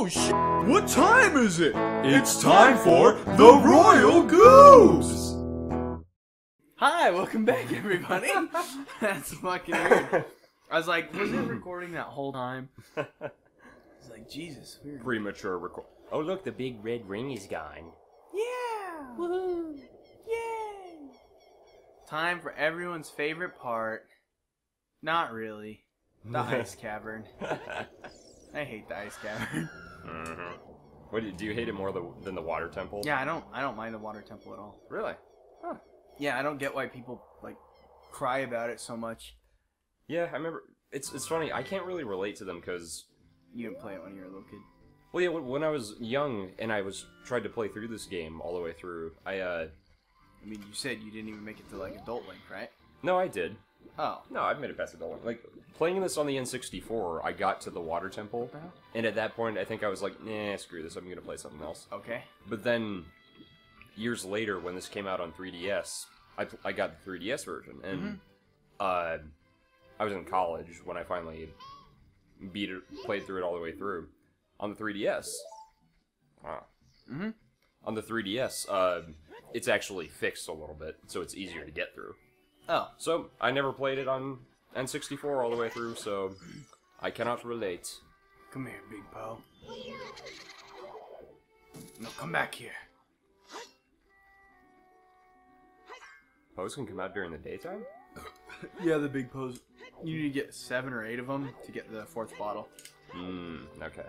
Oh shit! What time is it? It's time for The Royal Goose! Hi, welcome back everybody! That's fucking weird. I was like, was it recording that whole time? I was like, Jesus, weird. Premature record. Oh look, the big red ring is gone. Yeah! Woohoo! Yay! Time for everyone's favorite part. Not really. The Ice Cavern. I hate the Ice Cavern. Mm-hmm. What do you hate it more than the Water Temple? Yeah, I don't mind the Water Temple at all. Really? Huh. Yeah, I don't get why people like cry about it so much. Yeah, I remember. It's funny. I can't really relate to them because you didn't play it when you were a little kid. Well, yeah, when I was young and I was tried to play through this game all the way through. I mean, you said you didn't even make it to like Adult Link, right? No, I did. Oh. No, I've made it past Adult Link. Like, playing this on the N64, I got to the Water Temple, and at that point, I think I was like, nah, screw this, I'm going to play something else. Okay. But then, years later, when this came out on 3DS, I got the 3DS version, and I was in college when I finally beat it, played through it all the way through. On the 3DS, on the 3DS, it's actually fixed a little bit, so it's easier to get through. Oh. So, I never played it on N64 all the way through, so I cannot relate. Come here, Big Poe. No, come back here. Poes can come out during the daytime? Yeah, the Big Poes. You need to get 7 or 8 of them to get the 4th bottle. Mmm, okay.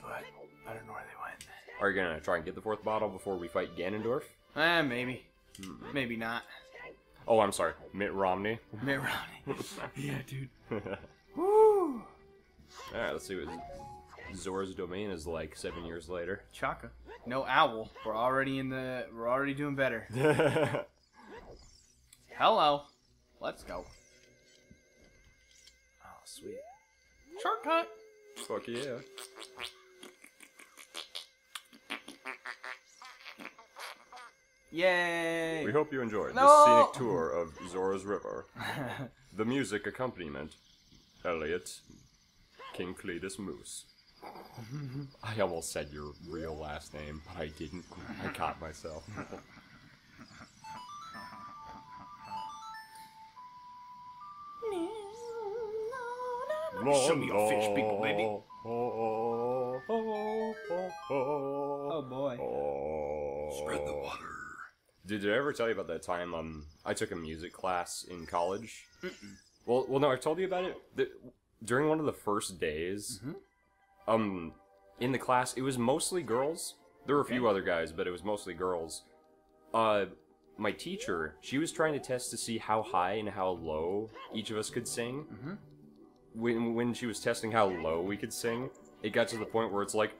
But, I don't know where they went. Are you gonna try and get the 4th bottle before we fight Ganondorf? Maybe. Mm. Maybe not. Oh, I'm sorry. Mitt Romney. Mitt Romney. Yeah, dude. Woo! Alright, let's see what Zora's domain is like 7 years later. Chaka. No owl. We're already doing better. Hello. Let's go. Oh, sweet. Shortcut. Fuck yeah. Yay! We hope you enjoyed this scenic tour of Zora's River. The music accompaniment, Elliot, King Cletus Moose. I almost said your real last name, but I didn't. I caught myself. Show me your fish, people, baby. Oh boy. Spread the water. Did I ever tell you about that time I took a music class in college? Mm-mm. Well, no, I've told you about it. During one of the first days, in the class, it was mostly girls. There were a few other guys, but it was mostly girls. My teacher, she was trying to test to see how high and how low each of us could sing. Mm-hmm. When she was testing how low we could sing, it got to the point where it's like,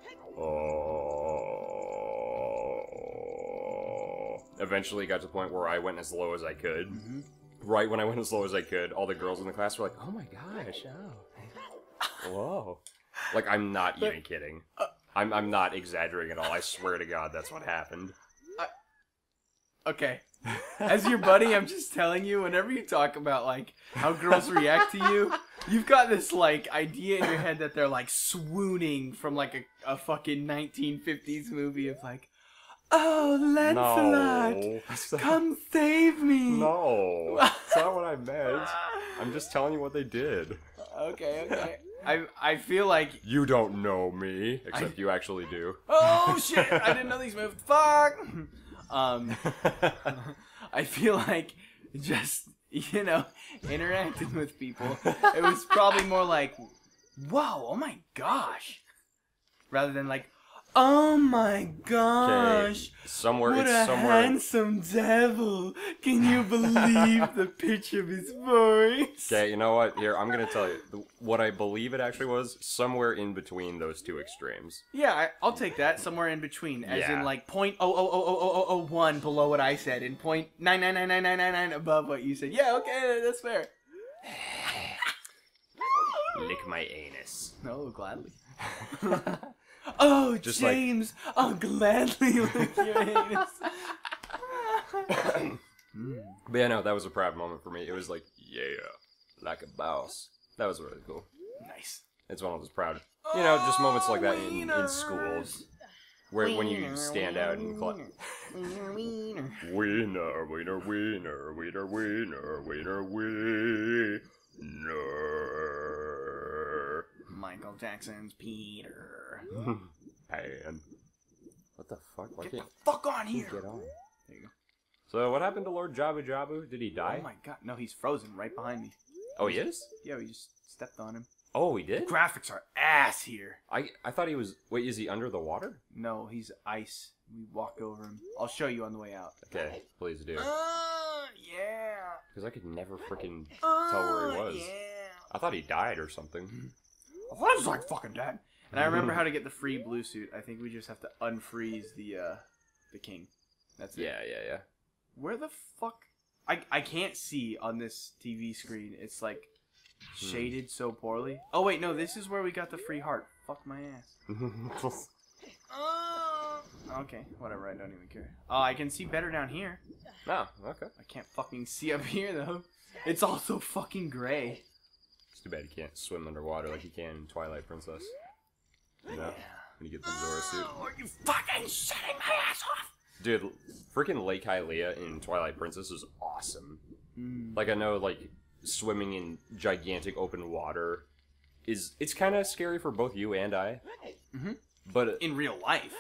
Eventually got to the point where I went as low as I could. Mm-hmm. Right when I went as low as I could, all the girls in the class were like, oh my gosh, oh. Whoa. Like, I'm not even kidding. I'm not exaggerating at all. I swear to God, that's what happened. Okay. As your buddy, I'm just telling you, whenever you talk about, like, how girls react to you, you've got this, like, idea in your head that they're, like, swooning from, like, a fucking 1950s movie of, like, oh, Lancelot, come save me. No, that's not what I meant. I'm just telling you what they did. Okay, okay. I feel like... You don't know me, except you actually do. Oh, shit, I didn't know these moved. Fuck. I feel like just, you know, interacting with people, it was probably more like, whoa, oh my gosh, rather than like, oh my gosh! What a handsome devil! Can you believe the pitch of his voice? Okay, you know what? Here, I'm gonna tell you what I believe it actually was. Somewhere in between those two extremes. Yeah, I'll take that. Somewhere in between, as in like 0.0000001 below what I said, and 0.999999 above what you said. Yeah, okay, that's fair. Lick my anus. No, gladly. Oh, just James, like... I'll gladly lick your anus. But yeah, no, that was a proud moment for me. It was like, yeah, like a boss. That was really cool. Nice. It's one of those proud. You know, just moments like that in schools. Where when you stand out and collect. Wiener, wiener, wiener, wiener, wiener, wiener, wiener. Michael Jackson's Peter. Pan. What the fuck? Why get the fuck on here! Get on. There you go. So what happened to Lord Jabu Jabu? Did he die? Oh my god, no, he's frozen right behind me. Oh, he is? Yeah, we just stepped on him. Oh, he did? The graphics are ass here. I thought he was... Wait, is he under the water? No, he's ice. We walked over him. I'll show you on the way out. Okay, please do. Yeah. Because I could never freaking tell where he was. Yeah. I thought he died or something. I thought he was like fucking dead. And I remember how to get the free blue suit. I think we just have to unfreeze the king. That's it. Yeah. Where the fuck... I can't see on this TV screen. It's like... shaded so poorly. Oh wait, no, this is where we got the free heart. Fuck my ass. Okay, whatever, I don't even care. Oh, I can see better down here. Oh, okay. I can't fucking see up here though. It's all so fucking gray. It's too bad you can't swim underwater like you can in Twilight Princess. You know? When you get the Zora suit. Oh, are you fucking shitting my ass off? Dude, freaking Lake Hylia in Twilight Princess is awesome. Like, I know, like, swimming in gigantic open water is... It's kind of scary for both you and I. But... in real life.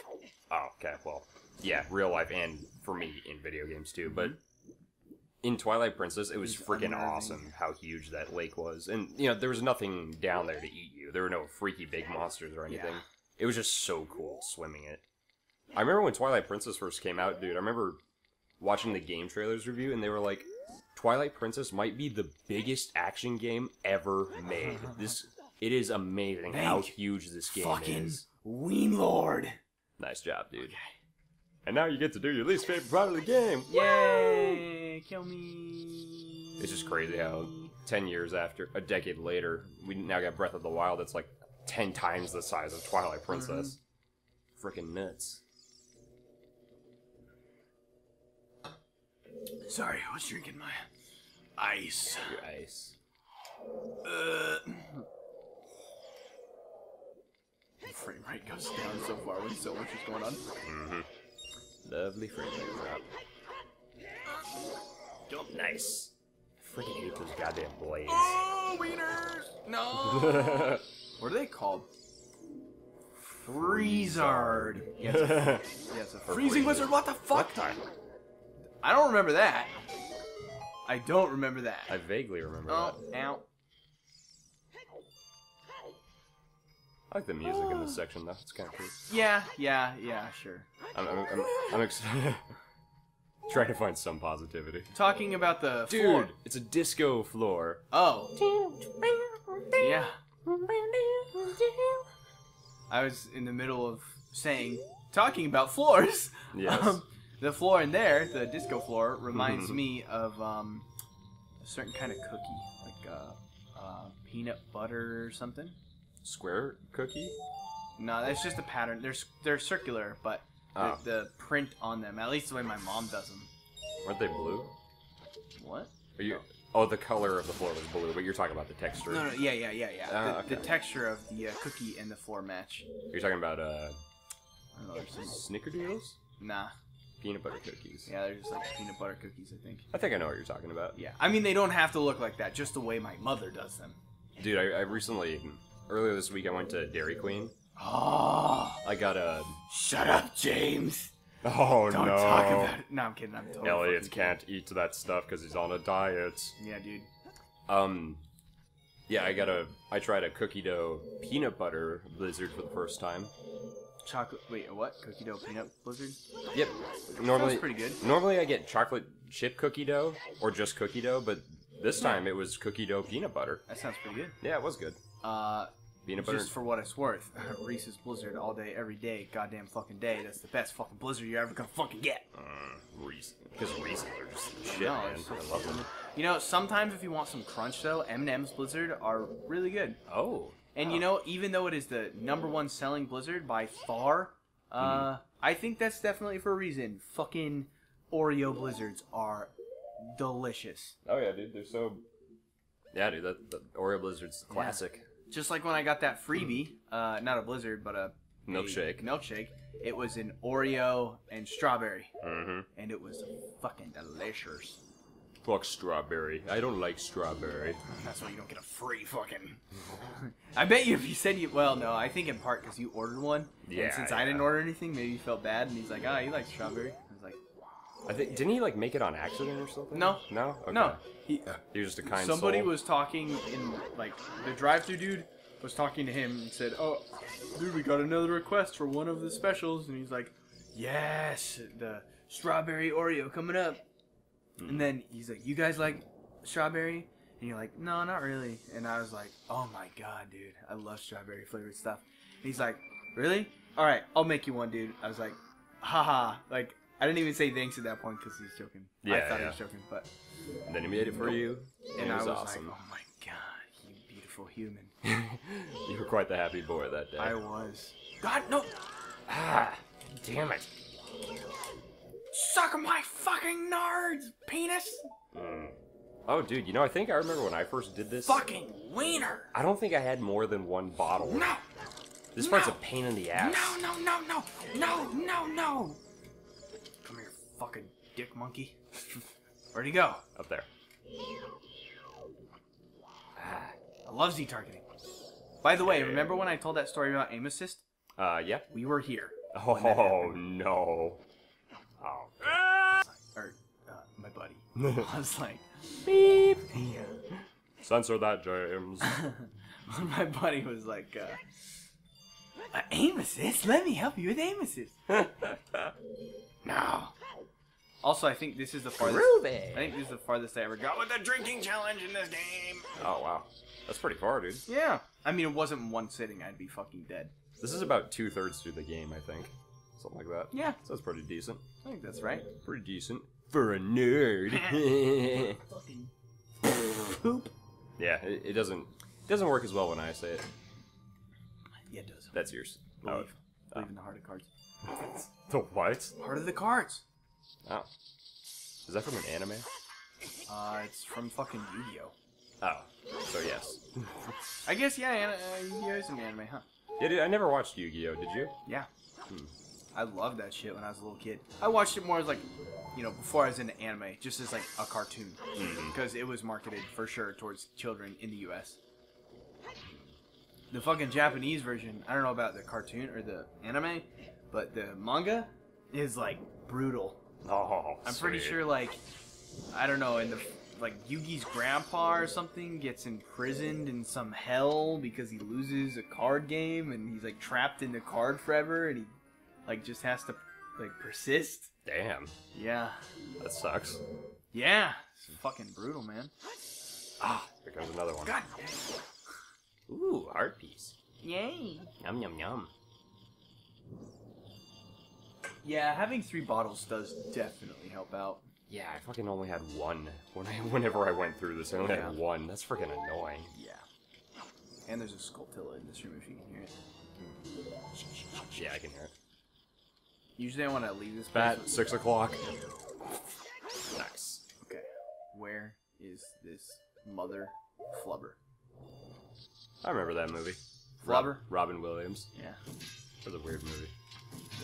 Oh, okay, well, yeah, real life and for me in video games, too. But in Twilight Princess, it was freaking awesome how huge that lake was. And, you know, there was nothing down there to eat you. There were no freaky big monsters or anything. Yeah. It was just so cool swimming it. I remember when Twilight Princess first came out, dude, I remember watching the game trailers review, and they were like... Twilight Princess might be the biggest action game ever made. It is amazing how huge this game is. Ween Lord. Nice job, dude. Okay. And now you get to do your least favorite part of the game. Yay! Kill me. It's just crazy how 10 years after, a decade later, we now got Breath of the Wild that's like 10 times the size of Twilight Princess. Freaking nuts. Sorry, I was drinking my ice. Your ice. The frame rate goes down so far when so much is going on. Lovely frame rate drop. Nice. I freaking hate those goddamn blades. Oh, wieners! No! What are they called? Freezard. Yeah, it's a freezing wizard. What the fuck? I don't remember that. I don't remember that. I vaguely remember that. Ow. I like the music in this section, though. It's kind of cool. Yeah, sure. I'm excited. Trying to find some positivity. Talking about the floor. Dude, it's a disco floor. Oh. Yeah. I was in the middle of talking about floors. Yes. The floor in there, the disco floor, reminds me of a certain kind of cookie, like peanut butter or something. Square cookie? No, that's just a pattern. They're circular, but the print on them, at least the way my mom does them. Weren't they blue? What? Are you? Oh, the color of the floor was blue, but you're talking about the texture. No, yeah. The texture of the cookie and the floor match. You're talking about I don't know, Snickerdoodles? Nah. Peanut butter cookies. Yeah, they're just like peanut butter cookies, I think. I think I know what you're talking about. Yeah. I mean, they don't have to look like that, just the way my mother does them. Dude, earlier this week, I went to Dairy Queen. Oh! I got a... Shut up, James! Oh, no. Don't talk about it. No, I'm kidding. I'm totally Elliot can't eat that stuff because he's on a diet. Yeah, dude. Yeah, I tried a cookie dough peanut butter blizzard for the first time. Chocolate, wait, what? Cookie dough peanut blizzard? Yep. Normally, pretty good. Normally I get chocolate chip cookie dough, or just cookie dough, but this time it was cookie dough peanut butter. That sounds pretty good. Yeah, it was good. Peanut butter. Just for what it's worth, Reese's Blizzard all day, every day, goddamn fucking day. That's the best fucking blizzard you're ever gonna fucking get. Reese's. Because Reese's are just shit, man. I love them. You know, sometimes if you want some crunch, though, M&M's Blizzard are really good. Oh. And you know, even though it is the #1 selling blizzard by far, I think that's definitely for a reason. Fucking Oreo blizzards are delicious. Oh yeah, dude, they're so... Yeah, dude, the Oreo blizzard's classic. Yeah. Just like when I got that freebie, not a blizzard, but a milkshake. It was an Oreo and strawberry. And it was fucking delicious. Fuck strawberry. I don't like strawberry. That's why you don't get a free fucking... I bet you if you said you... Well, no, I think in part because you ordered one. Yeah. And since I didn't order anything, maybe you felt bad. And he's like, oh, you like strawberry. I was like, wow. I think, didn't he like make it on accident or something? No. No? Okay. No. He was just a kind Somebody soul. Was talking in, like, the drive-thru dude was talking to him and said, oh, dude, we got another request for one of the specials. And he's like, yes, the strawberry Oreo coming up. And then he's like, you guys like strawberry? And you're like, no, not really. And I was like, oh my god, dude. I love strawberry flavored stuff. And he's like, really? All right, I'll make you one, dude. I was like, haha. Like, I didn't even say thanks at that point because he's joking. Yeah, I thought he was joking, but... And then he made it for you. And I was awesome. Like, oh my god, you beautiful human. You were quite the happy boy that day. I was. God, no! Ah, damn it. Suck my fucking nards, penis! Oh, dude, you know, I think I remember when I first did this. Fucking wiener! I don't think I had more than one bottle. No! This part's a pain in the ass. No, no, no, no! No, no, no! Come here, fucking dick monkey. Where'd he go? Up there. Ah, I love Z-targeting. By the way, remember when I told that story about aim assist? Yeah. We were here. Oh, no. Oh, God. Or, my buddy. I was like, beep. Yeah. Censor that, James. My buddy was like, aim assist? Let me help you with aim assist. No. Also, I think this is the farthest. Groovy. I think this is the farthest I ever got with the drinking challenge in this game. Oh, wow. That's pretty far, dude. Yeah. I mean, it wasn't one sitting. I'd be fucking dead. This is about 2/3 through the game, I think. Something like that. Yeah. So that's pretty decent. I think that's right. Pretty decent. For a nerd. Poop. Yeah, it doesn't work as well when I say it. Yeah, it does. That's yours. Believe in the heart of cards. The what? Heart of the cards. Oh. Is that from an anime? It's from fucking Yu-Gi-Oh. Oh. So yes. I guess, yeah, Yu-Gi-Oh is an anime, huh? Yeah, dude, I never watched Yu-Gi-Oh, did you? Yeah. Hmm. I loved that shit when I was a little kid. I watched it more as like, you know, before I was into anime, just as like a cartoon. Because it was marketed for sure towards children in the US. The fucking Japanese version, I don't know about the cartoon or the anime, but the manga is like brutal. Oh, I'm pretty sure like, I don't know, in the, like Yugi's grandpa or something gets imprisoned in some hell because he loses a card game and he's like trapped in the card forever and he like just has to like persist. Damn. Yeah. That sucks. Yeah. It's fucking brutal, man. Ah, here comes another one. God. Ooh, heart piece. Yay. Yum yum yum. Yeah, having 3 bottles does definitely help out. Yeah, I fucking only had one. Whenever I went through this, I only had one. That's freaking annoying. Yeah. And there's a Sculptilla in this room if you can hear it. Yeah, I can hear it. Usually I want to leave this place. At 6 o'clock. Nice. Okay. Where is this mother Flubber? I remember that movie. Flubber? Robin Williams. Yeah. That was a weird movie.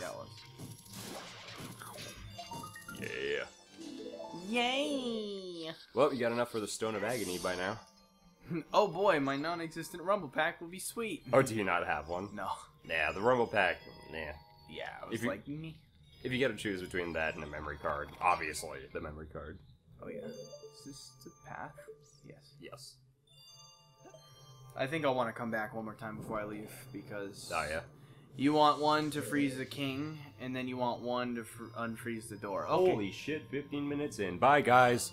Yeah, it was. Yeah. Yay! Well, you got enough for the Stone of Agony by now. Oh boy, my non-existent Rumble pack will be sweet. Oh, do you not have one? No. Nah, the Rumble pack, nah. Yeah, I was if you gotta choose between that and a memory card, obviously the memory card. Oh yeah. Is this the path? Yes. Yes. I think I'll want to come back one more time before I leave, because... Oh yeah? You want one to freeze the king, and then you want one to unfreeze the door. Okay. Holy shit, 15 minutes in. Bye, guys.